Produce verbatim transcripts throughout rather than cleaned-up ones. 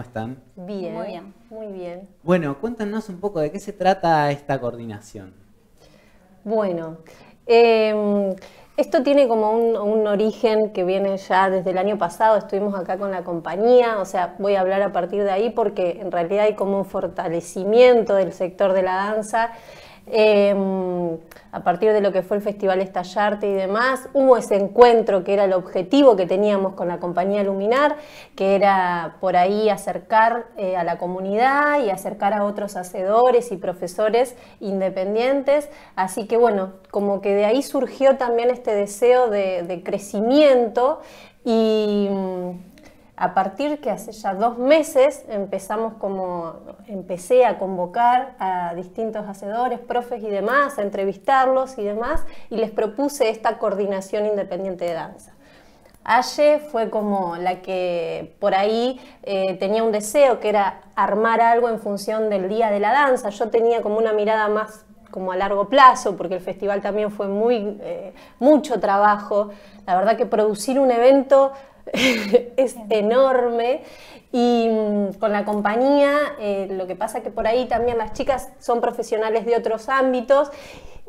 ¿Cómo están? Bien, muy bien. Muy bien. Bueno, cuéntanos un poco de qué se trata esta coordinación. Bueno, eh, esto tiene como un, un origen que viene ya desde el año pasado. Estuvimos acá con la compañía, o sea, voy a hablar a partir de ahí porque en realidad hay como un fortalecimiento del sector de la danza. Eh, a partir de lo que fue el Festival Estallarte y demás, hubo ese encuentro que era el objetivo que teníamos con la compañía Luminar, que era por ahí acercar eh, a la comunidad y acercar a otros hacedores y profesores independientes. Así que bueno, como que de ahí surgió también este deseo de, de crecimiento y... A partir que hace ya dos meses empezamos como, empecé a convocar a distintos hacedores, profes y demás, a entrevistarlos y demás, y les propuse esta coordinación independiente de danza. Aye fue como la que por ahí eh, tenía un deseo que era armar algo en función del Día de la Danza. Yo tenía como una mirada más como a largo plazo, porque el festival también fue muy, eh, mucho trabajo. La verdad que producir un evento... es enorme y mmm, con la compañía eh, lo que pasa que por ahí también las chicas son profesionales de otros ámbitos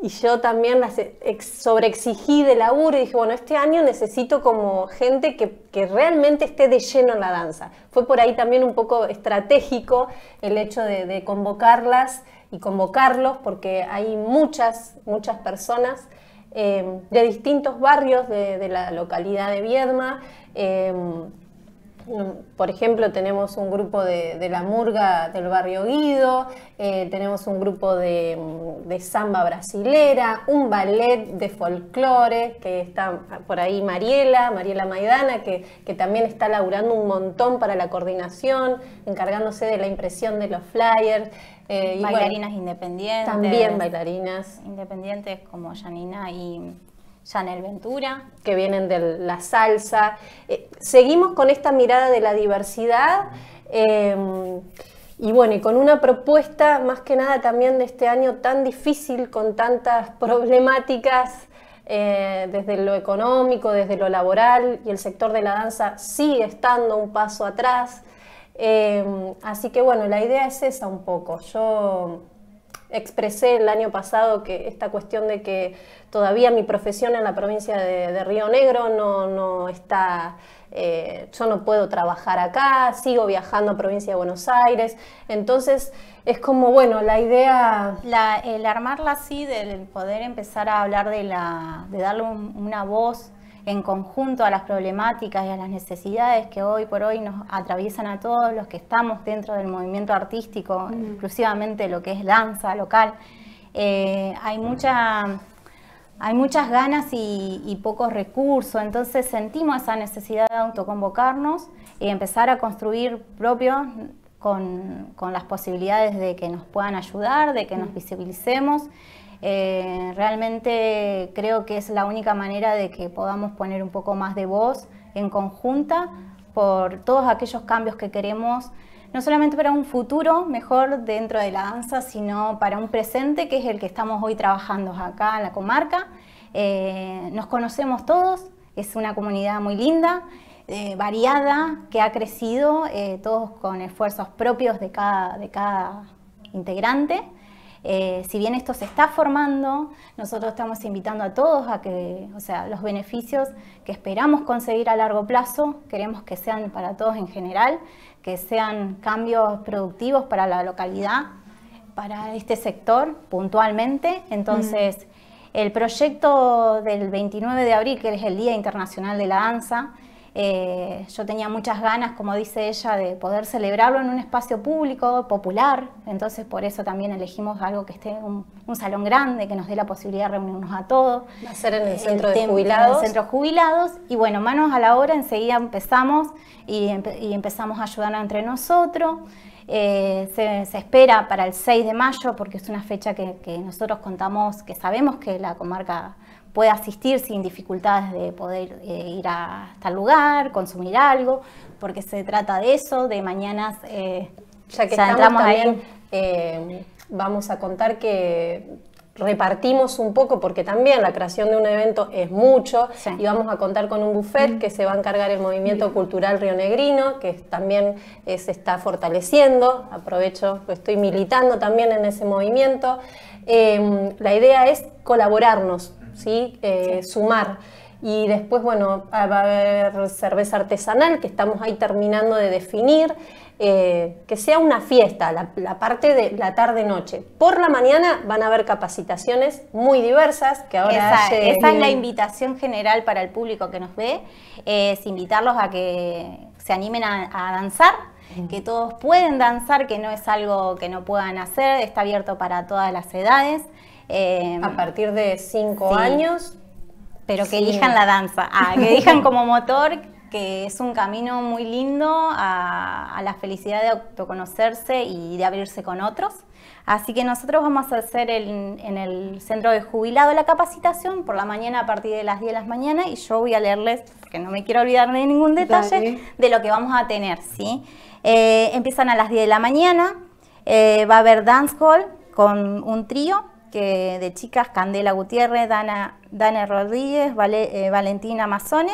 y yo también las ex sobreexigí de laburo y dije, bueno, este año necesito como gente que, que realmente esté de lleno en la danza. Fue por ahí también un poco estratégico el hecho de, de convocarlas y convocarlos porque hay muchas, muchas personas Eh, de distintos barrios de, de la localidad de Viedma. Eh, por ejemplo, tenemos un grupo de, de la murga del barrio Guido, eh, tenemos un grupo de, de samba brasilera, un ballet de folclore, que está por ahí Mariela, Mariela Maidana, que, que también está laburando un montón para la coordinación, encargándose de la impresión de los flyers. Eh, bailarinas bueno, independientes. También bailarinas. Independientes como Janina y Yanel Ventura. Que vienen de la salsa. Eh, seguimos con esta mirada de la diversidad. Eh, y bueno, y con una propuesta más que nada también de este año tan difícil, con tantas problemáticas, eh, desde lo económico, desde lo laboral, y el sector de la danza sigue estando un paso atrás. Eh, así que bueno, la idea es esa un poco. Yo expresé el año pasado que esta cuestión de que todavía mi profesión en la provincia de, de Río Negro no, no está, eh, yo no puedo trabajar acá, sigo viajando a provincia de Buenos Aires, entonces es como, bueno, la idea... La, el armarla así, del poder empezar a hablar de, la, de darle un, una voz en conjunto a las problemáticas y a las necesidades que hoy por hoy nos atraviesan a todos los que estamos dentro del movimiento artístico, mm. exclusivamente lo que es danza local. Eh, hay, mucha, hay muchas ganas y, y pocos recursos, entonces sentimos esa necesidad de autoconvocarnos y empezar a construir propios con, con las posibilidades de que nos puedan ayudar, de que nos visibilicemos. Eh, realmente creo que es la única manera de que podamos poner un poco más de voz en conjunta por todos aquellos cambios que queremos, no solamente para un futuro mejor dentro de la danza, sino para un presente que es el que estamos hoy trabajando acá en la comarca. Eh, nos conocemos todos, es una comunidad muy linda, eh, variada, que ha crecido, eh, todos con esfuerzos propios de cada, de cada integrante. Eh, si bien esto se está formando, nosotros estamos invitando a todos a que, o sea, los beneficios que esperamos conseguir a largo plazo, queremos que sean para todos en general, que sean cambios productivos para la localidad, para este sector puntualmente. Entonces, mm. el proyecto del veintinueve de abril, que es el Día Internacional de la Danza, Eh, yo tenía muchas ganas, como dice ella, de poder celebrarlo en un espacio público, popular. Entonces por eso también elegimos algo que esté un, un salón grande, que nos dé la posibilidad de reunirnos a todos. Va a ser en el centro de jubilados. En el centro jubilados. Y bueno, manos a la obra, enseguida empezamos y, empe y empezamos a ayudarnos entre nosotros. Eh, se, se espera para el seis de mayo, porque es una fecha que, que nosotros contamos, que sabemos que la comarca puede asistir sin dificultades de poder eh, ir a tal lugar, consumir algo, porque se trata de eso, de mañanas... Eh, ya que ya estamos también, ahí. Eh, vamos a contar que repartimos un poco, porque también la creación de un evento es mucho, sí. y vamos a contar con un buffet mm. que se va a encargar el movimiento Bien. cultural rionegrino, que también eh, se está fortaleciendo, aprovecho, pues estoy militando también en ese movimiento. Eh, la idea es colaborarnos, ¿sí? Eh, sí. sumar. Y después, bueno, va a haber cerveza artesanal, que estamos ahí terminando de definir. Eh, que sea una fiesta, la, la parte de la tarde-noche. Por la mañana van a haber capacitaciones muy diversas. Que ahora esa hace... esa es la invitación general para el público que nos ve, es invitarlos a que se animen a, a danzar, que todos pueden danzar, que no es algo que no puedan hacer, está abierto para todas las edades. Eh, a partir de cinco sí. años. Pero que sí. elijan la danza, ah, que elijan como motor, que es un camino muy lindo a, a la felicidad de autoconocerse y de abrirse con otros. Así que nosotros vamos a hacer el, en el centro de jubilado la capacitación por la mañana a partir de las diez de la mañana, y yo voy a leerles, porque no me quiero olvidar de ningún detalle, Dale. de lo que vamos a tener, ¿sí? Eh, empiezan a las diez de la mañana, eh, va a haber dancehall con un trío, que de chicas, Candela Gutiérrez, Dana, Dana Rodríguez, vale, eh, Valentina Mazzone.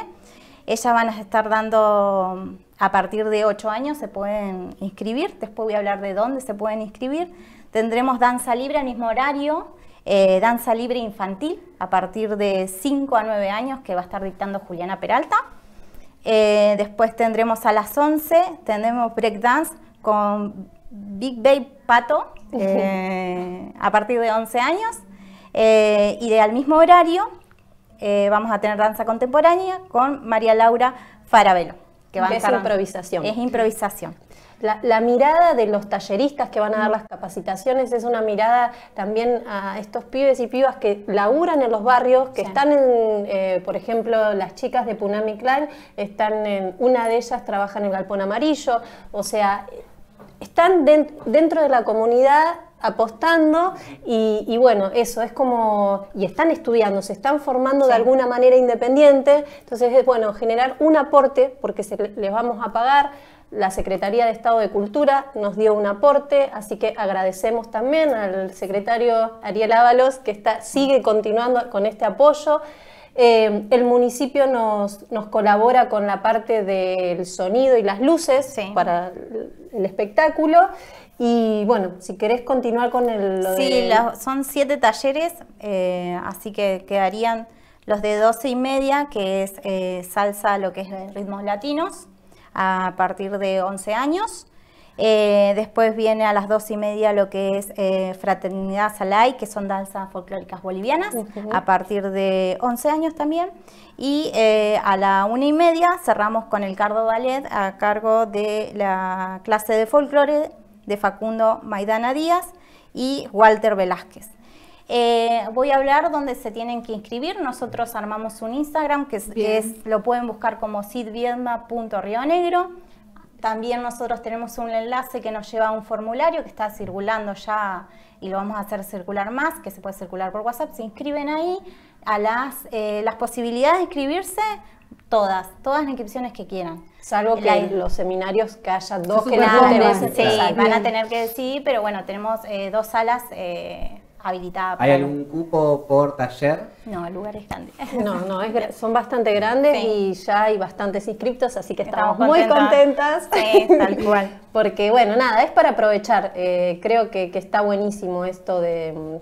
Ellas van a estar dando a partir de ocho años, se pueden inscribir. Después voy a hablar de dónde se pueden inscribir. Tendremos danza libre al mismo horario, eh, danza libre infantil a partir de cinco a nueve años, que va a estar dictando Juliana Peralta. Eh, después tendremos a las once, tendremos breakdance con Big Babe Pato, eh, a partir de once años. Eh, y de, al mismo horario, Eh, vamos a tener danza contemporánea con María Laura Farabelo, que va a estar... Es improvisación. Es improvisación. La, la mirada de los talleristas que van a dar las capacitaciones es una mirada también a estos pibes y pibas que laburan en los barrios, que sí. están en, eh, por ejemplo, las chicas de Punami Clan, están en, una de ellas trabaja en el Galpón Amarillo, o sea, están de, dentro de la comunidad apostando y, y bueno, eso es como, y están estudiando, se están formando sí. de alguna manera independiente, entonces es bueno generar un aporte, porque se, les vamos a pagar. La Secretaría de Estado de Cultura nos dio un aporte, así que agradecemos también al secretario Ariel Ávalos, que está, sigue continuando con este apoyo. Eh, el municipio nos, nos colabora con la parte del sonido y las luces sí. para el espectáculo. Y bueno, si querés continuar con el... Lo sí, de... la, son siete talleres, eh, así que quedarían los de doce y media, que es eh, salsa, lo que es ritmos latinos, a partir de once años. Eh, después viene a las doce y media lo que es eh, Fraternidad Salai, que son danzas folclóricas bolivianas, uh-huh. a partir de once años también. Y eh, a la una y media cerramos con el Cardo Ballet, a cargo de la clase de folclore de Facundo Maidana Díaz y Walter Velázquez. Eh, voy a hablar dónde se tienen que inscribir. Nosotros armamos un Instagram que es, es, lo pueden buscar como sid viedma punto río negro. También nosotros tenemos un enlace que nos lleva a un formulario que está circulando ya y lo vamos a hacer circular más, que se puede circular por WhatsApp. Se inscriben ahí. A las, eh, las posibilidades de inscribirse, todas, todas las inscripciones que quieran. Salvo que la, los seminarios que haya dos que no interesen. Sí, van a tener que decidir, pero bueno, tenemos eh, dos salas eh, habilitadas. ¿Hay para... algún cupo por taller? No, el lugar es grande. No, no, es, son bastante grandes sí. y ya hay bastantes inscriptos, así que estamos, estamos muy contentas. Sí, tal cual. Porque bueno, nada, es para aprovechar. Eh, creo que, que está buenísimo esto de...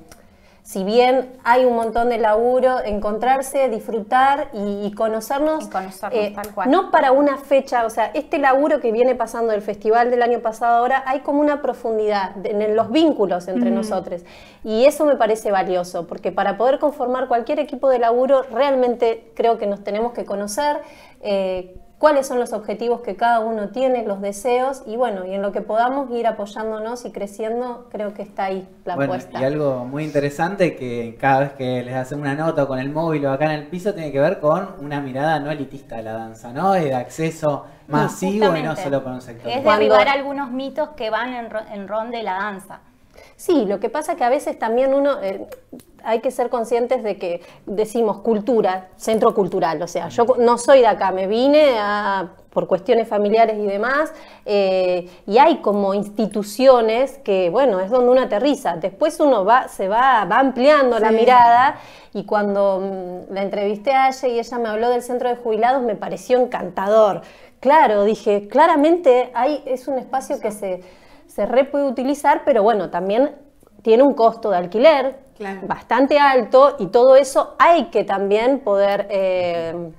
Si bien hay un montón de laburo, encontrarse, disfrutar y, y conocernos, y conocernos eh, tal cual. No para una fecha, o sea, este laburo que viene pasando del festival del año pasado ahora, hay como una profundidad en los vínculos entre mm. nosotros, y eso me parece valioso, porque para poder conformar cualquier equipo de laburo realmente creo que nos tenemos que conocer, eh, cuáles son los objetivos que cada uno tiene, los deseos, y bueno, y en lo que podamos ir apoyándonos y creciendo, creo que está ahí la bueno, apuesta. Y algo muy interesante que cada vez que les hacen una nota con el móvil o acá en el piso, tiene que ver con una mirada no elitista de la danza, ¿no? De acceso masivo no, y no solo para un sector. Es derribar algunos mitos que van en, ro en ron de la danza. Sí, lo que pasa es que a veces también uno... Eh, hay que ser conscientes de que decimos cultura, centro cultural, o sea, yo no soy de acá, me vine a por cuestiones familiares y demás, eh, y hay como instituciones que, bueno, es donde uno aterriza. Después uno va, se va, va ampliando sí. la mirada, y cuando la entrevisté a ella y ella me habló del centro de jubilados, me pareció encantador. Claro, dije, claramente hay, es un espacio sí. que se, se re puede utilizar, pero bueno, también tiene un costo de alquiler claro. bastante alto, y todo eso hay que también poder... Eh,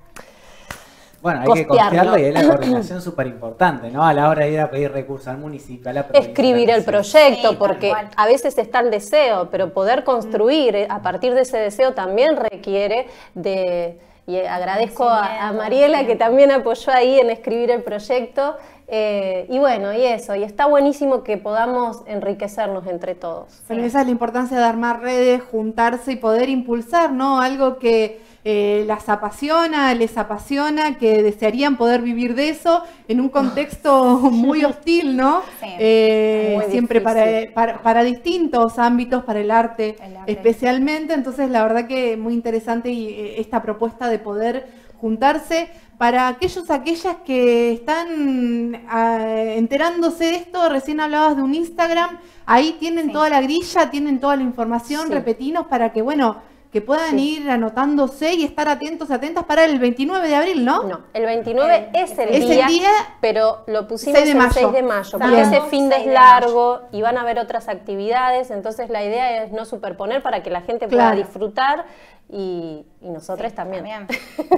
Bueno, hay costearlo. que costearlo, y es la coordinación súper importante, ¿no? A la hora de ir a pedir recursos al municipio, a la provincia. Escribir el proyecto, sí, porque igual. a veces está el deseo, pero poder construir a partir de ese deseo también requiere de... Y agradezco sí, a, a Mariela que también apoyó ahí en escribir el proyecto. Eh, y bueno, y eso, y está buenísimo que podamos enriquecernos entre todos. Pero sí. esa es la importancia de armar redes, juntarse y poder impulsar, ¿no? Algo que eh, las apasiona, les apasiona, que desearían poder vivir de eso en un contexto muy hostil, ¿no? Sí, eh, siempre para, para, para distintos ámbitos, para el arte, el arte especialmente. Entonces, la verdad que es muy interesante y, esta propuesta de poder juntarse para aquellos, aquellas que están eh, enterándose de esto. Recién hablabas de un Instagram, ahí tienen sí. toda la grilla, tienen toda la información, sí. repetinos para que, bueno, que puedan sí. ir anotándose y estar atentos, atentas para el veintinueve de abril, ¿no? No, el veintinueve eh, es el es día, el día, pero lo pusimos el seis de mayo, porque ese fin de es largo y van a haber otras actividades, entonces la idea es no superponer para que la gente pueda claro. disfrutar. Y, y nosotros sí, también. también.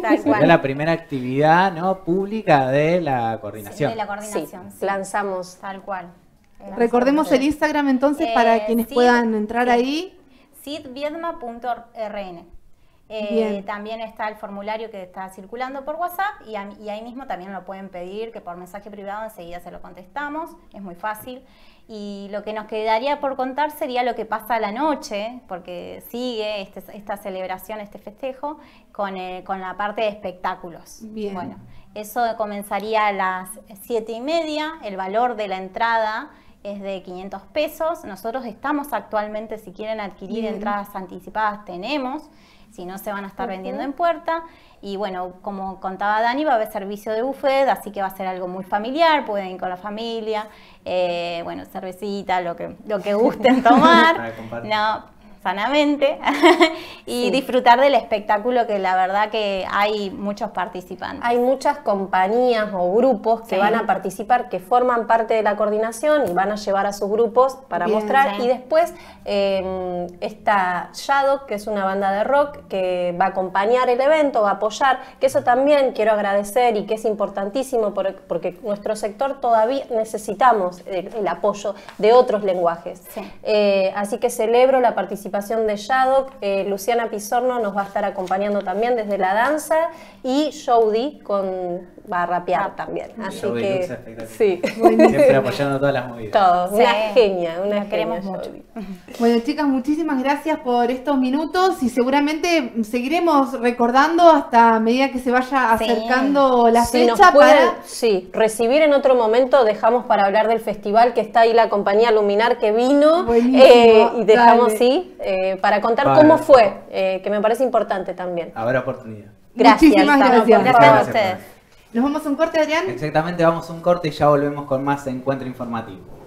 Tal cual. La primera actividad no pública de la coordinación. Sí, de la coordinación. Sí, sí. Lanzamos. Tal cual. Lanzamos. Recordemos el Instagram entonces eh, para quienes sí, puedan entrar sí. ahí. sid viedma punto r n. Eh, también está el formulario que está circulando por WhatsApp, y, a, y ahí mismo también lo pueden pedir, que por mensaje privado enseguida se lo contestamos. Es muy fácil. Y lo que nos quedaría por contar sería lo que pasa a la noche, porque sigue este, esta celebración, este festejo, con, eh, con la parte de espectáculos. Bien. Bueno, eso comenzaría a las siete y media, el valor de la entrada es de quinientos pesos. Nosotros estamos actualmente, si quieren adquirir Bien. entradas anticipadas, tenemos. Si no, se van a estar uh-huh. vendiendo en puerta. Y bueno, como contaba Dani, va a haber servicio de buffet, así que va a ser algo muy familiar, pueden ir con la familia, eh, bueno, cervecita, lo que, lo que gusten tomar, no, sanamente, y sí. disfrutar del espectáculo, que la verdad que hay muchos participantes. Hay muchas compañías o grupos que sí. van a participar, que forman parte de la coordinación y van a llevar a sus grupos para Bien, mostrar. Sí. Y después eh, está Jadok, que es una banda de rock que va a acompañar el evento, va a apoyar, que eso también quiero agradecer y que es importantísimo porque nuestro sector todavía necesitamos el, el apoyo de otros lenguajes. Sí. Eh, así que celebro la participación de Jadok. eh, Luciana Pizorno nos va a estar acompañando también desde la danza, y Jody con, va a rapear también. Así Jody que sí. siempre apoyando todas las movidas. Todo, sí. una genia, una genia, queremos mucho. Jody. Bueno, chicas, muchísimas gracias por estos minutos, y seguramente seguiremos recordando hasta a medida que se vaya acercando sí. la si fecha. Nos pueden, para... Sí, recibir en otro momento, dejamos para hablar del festival, que está ahí la compañía Luminar que vino, eh, y dejamos dale. sí Eh, para contar vale. cómo fue, eh, que me parece importante también. Habrá oportunidad. Gracias. Muchísimas gracias. Gracias, gracias a ustedes. Nos vamos a un corte, Adrián. Exactamente, vamos a un corte y ya volvemos con más Encuentro Informativo.